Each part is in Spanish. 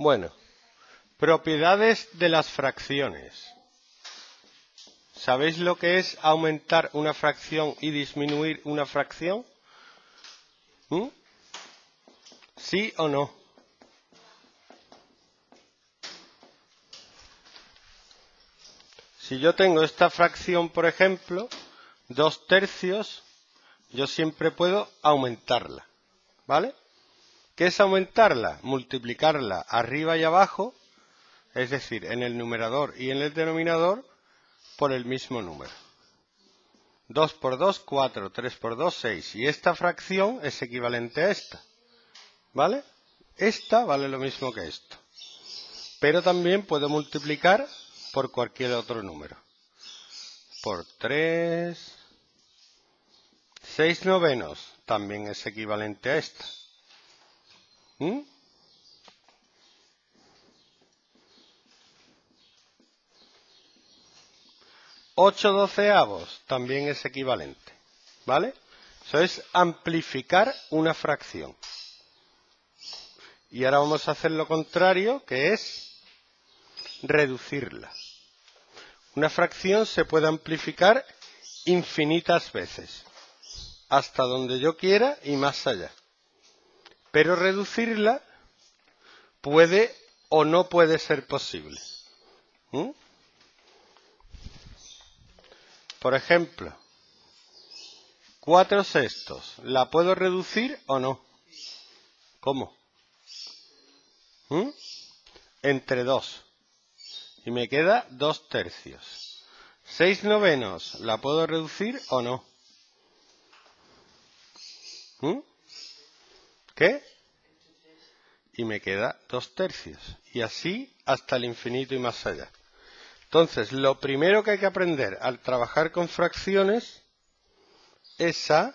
Bueno, propiedades de las fracciones. ¿Sabéis lo que es aumentar una fracción y disminuir una fracción? ¿Sí o no? Si yo tengo esta fracción, por ejemplo, 2/3, yo siempre puedo aumentarla, ¿vale? ¿Qué es aumentarla? Multiplicarla arriba y abajo, es decir, en el numerador y en el denominador, por el mismo número. 2 por 2, 4, 3 por 2, 6. Y esta fracción es equivalente a esta, ¿vale? Esta vale lo mismo que esto. Pero también puedo multiplicar por cualquier otro número. Por 3, 6/9 también es equivalente a esta. Ocho 12/2 también es equivalente, ¿vale? Eso es amplificar una fracción. Y ahora vamos a hacer lo contrario, que es reducirla. Una fracción se puede amplificar infinitas veces, hasta donde yo quiera y más allá. Pero reducirla puede o no puede ser posible. Por ejemplo, 4/6, ¿la puedo reducir o no? ¿Cómo? Entre 2. Y me queda 2/3. 6/9, ¿la puedo reducir o no? ¿Qué? Y me queda 2/3. Y así hasta el infinito y más allá. Entonces, lo primero que hay que aprender al trabajar con fracciones es a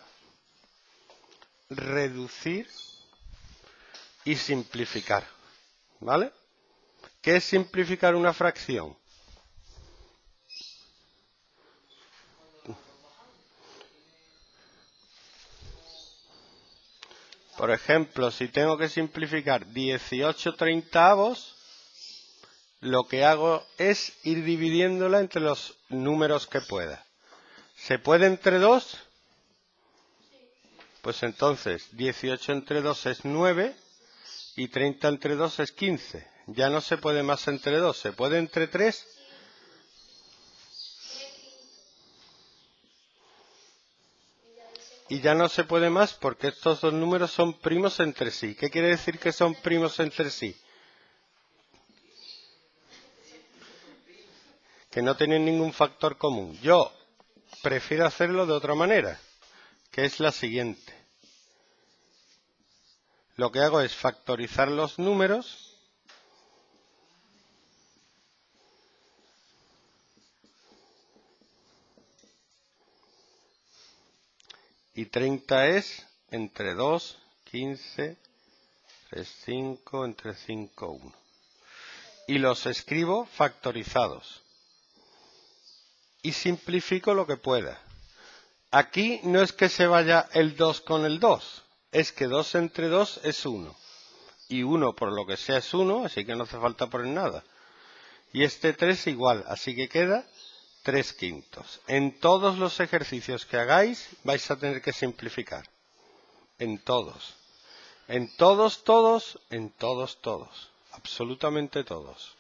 reducir y simplificar, ¿vale? ¿Qué es simplificar una fracción? Por ejemplo, si tengo que simplificar 18/30, lo que hago es ir dividiéndola entre los números que pueda. ¿Se puede entre 2? Pues entonces 18 entre 2 es 9 y 30 entre 2 es 15. Ya no se puede más entre 2. ¿Se puede entre 3? Y ya no se puede más porque estos dos números son primos entre sí. ¿Qué quiere decir que son primos entre sí? Que no tienen ningún factor común. Yo prefiero hacerlo de otra manera, que es la siguiente. Lo que hago es factorizar los números. Y 30 es entre 2, 15, 3, 5, entre 5, 1. Y los escribo factorizados. Y simplifico lo que pueda. Aquí no es que se vaya el 2 con el 2. Es que 2 entre 2 es 1. Y 1 por lo que sea es 1, así que no hace falta poner nada. Y este 3 igual, así que queda 3/5. En todos los ejercicios que hagáis vais a tener que simplificar. En todos. En todos, todos, en todos, todos. Absolutamente todos.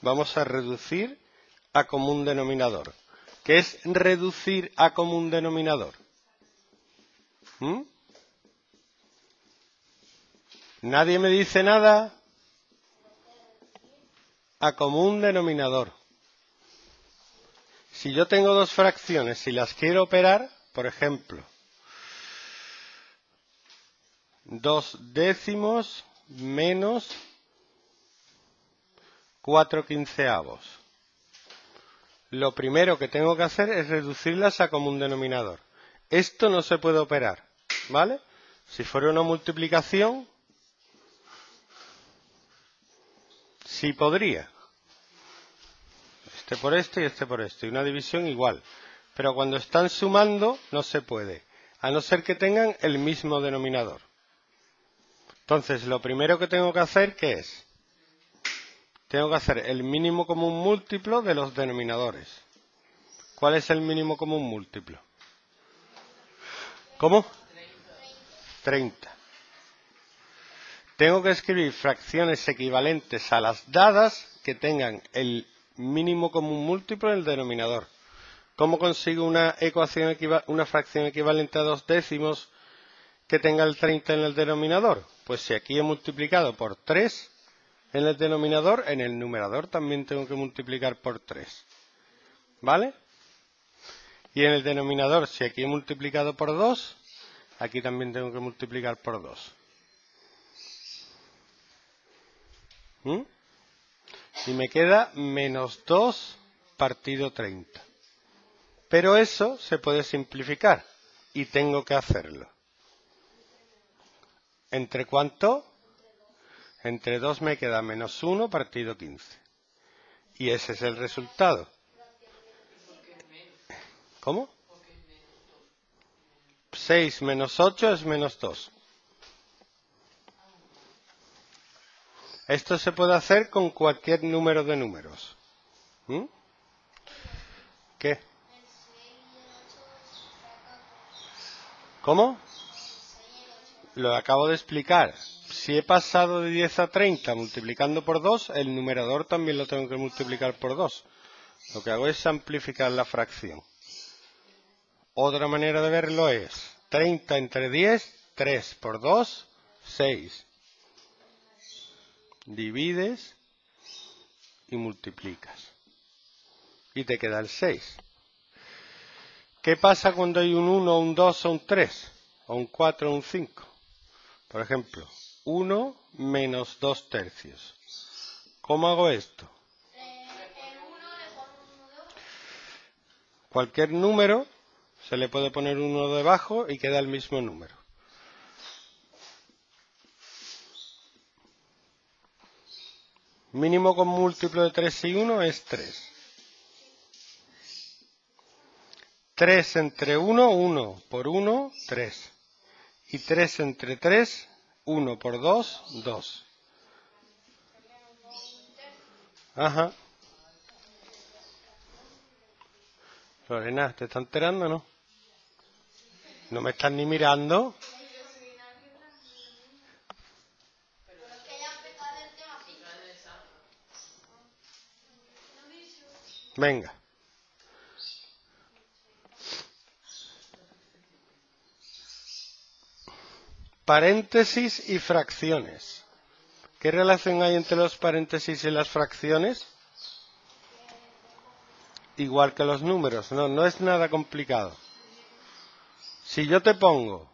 Vamos a reducir a común denominador. ¿Qué es reducir a común denominador? ¿Nadie me dice nada? A común denominador. Si yo tengo dos fracciones y las quiero operar, por ejemplo, 2/10 menos 4/15. Lo primero que tengo que hacer es reducirlas a común denominador. Esto no se puede operar, ¿vale? Si fuera una multiplicación, sí podría. Este por este y este por este. Y una división igual. Pero cuando están sumando, no se puede. A no ser que tengan el mismo denominador. Entonces, lo primero que tengo que hacer, ¿qué es? Tengo que hacer el mínimo común múltiplo de los denominadores. ¿Cuál es el mínimo común múltiplo? ¿Cómo? 30. Tengo que escribir fracciones equivalentes a las dadas que tengan el mínimo común múltiplo del denominador. ¿Cómo consigo una ecuación una fracción equivalente a 2 décimos que tenga el 30 en el denominador? Pues si aquí he multiplicado por 3 en el denominador, en el numerador también tengo que multiplicar por 3. ¿Vale? Y en el denominador, si aquí he multiplicado por 2, aquí también tengo que multiplicar por 2. Y me queda menos 2 partido 30. Pero eso se puede simplificar y tengo que hacerlo. ¿Entre cuánto? Entre 2 me queda menos 1 partido 15. Y ese es el resultado. ¿Cómo? 6 menos 8 es menos 2. Esto se puede hacer con cualquier número de números. ¿Qué? ¿Cómo? Lo acabo de explicar. Si he pasado de 10 a 30 multiplicando por 2, el numerador también lo tengo que multiplicar por 2. Lo que hago es amplificar la fracción. Otra manera de verlo es 30 entre 10, 3 por 2, 6. Divides y multiplicas. Y te queda el 6. ¿Qué pasa cuando hay un 1, un 2 o un 3? O un 4 o un 5. Por ejemplo, 1 menos 2 tercios. ¿Cómo hago esto? Cualquier número se le puede poner 1 debajo y queda el mismo número. Mínimo con múltiplo de 3 y 1 es 3. 3 entre 1, 1 por 1, 3. Y 3 entre 3, 1 por 2, 2. Ajá. Lorena, ¿te está enterando o no? No me estás ni mirando. Venga. Paréntesis y fracciones. ¿Qué relación hay entre los paréntesis y las fracciones? Igual que los números, no es nada complicado. Si yo te pongo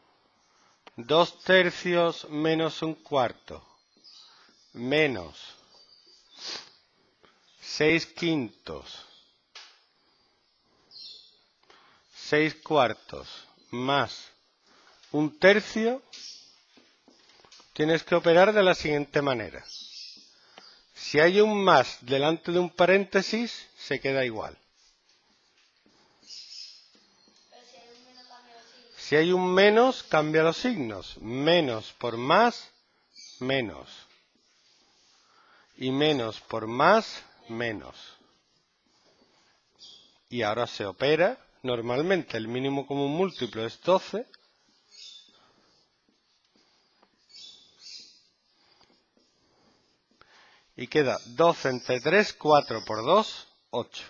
2 tercios menos 1/4, menos 6/5, 6/4, más 1/3, tienes que operar de la siguiente manera. Si hay un más delante de un paréntesis, se queda igual. Si hay un menos, cambia los signos. Menos por más, menos. Y menos por más, menos. Y ahora se opera normalmente. El mínimo común múltiplo es 12. Y queda 12 entre 3, 4 por 2, 8.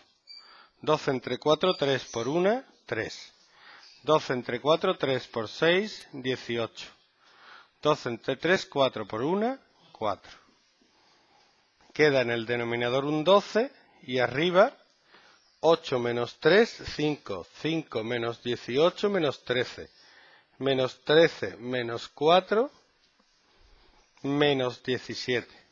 12 entre 4, 3 por 1, 3. 12 entre 4, 3 por 6, 18. 12 entre 3, 4 por 1, 4. Queda en el denominador un 12 y arriba 8 menos 3, 5. 5 menos 18, menos 13. Menos 13, menos 4, menos 17.